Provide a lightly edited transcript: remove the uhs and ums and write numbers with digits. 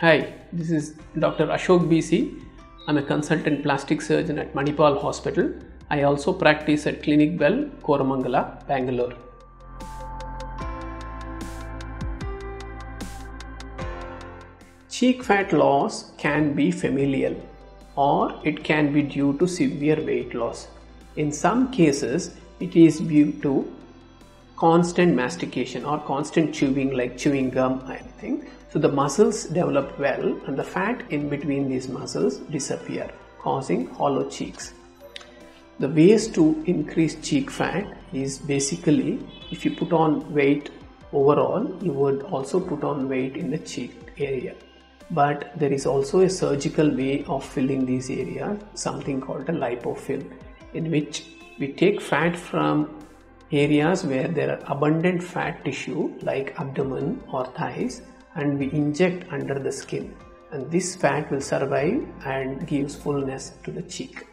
Hi, this is Dr. Ashok BC. I'm a consultant plastic surgeon at Manipal Hospital. I also practice at Clinicwell, Koramangala, Bangalore. Cheek fat loss can be familial or it can be due to severe weight loss. In some cases, it is due to constant mastication or constant chewing, like chewing gum, I think. So the muscles develop well and the fat in between these muscles disappear, causing hollow cheeks. The ways to increase cheek fat is basically, if you put on weight overall, you would also put on weight in the cheek area. But there is also a surgical way of filling these areas, something called a lipo fill, in which we take fat from areas where there are abundant fat tissue like abdomen or thighs, and we inject under the skin, and this fat will survive and gives fullness to the cheek.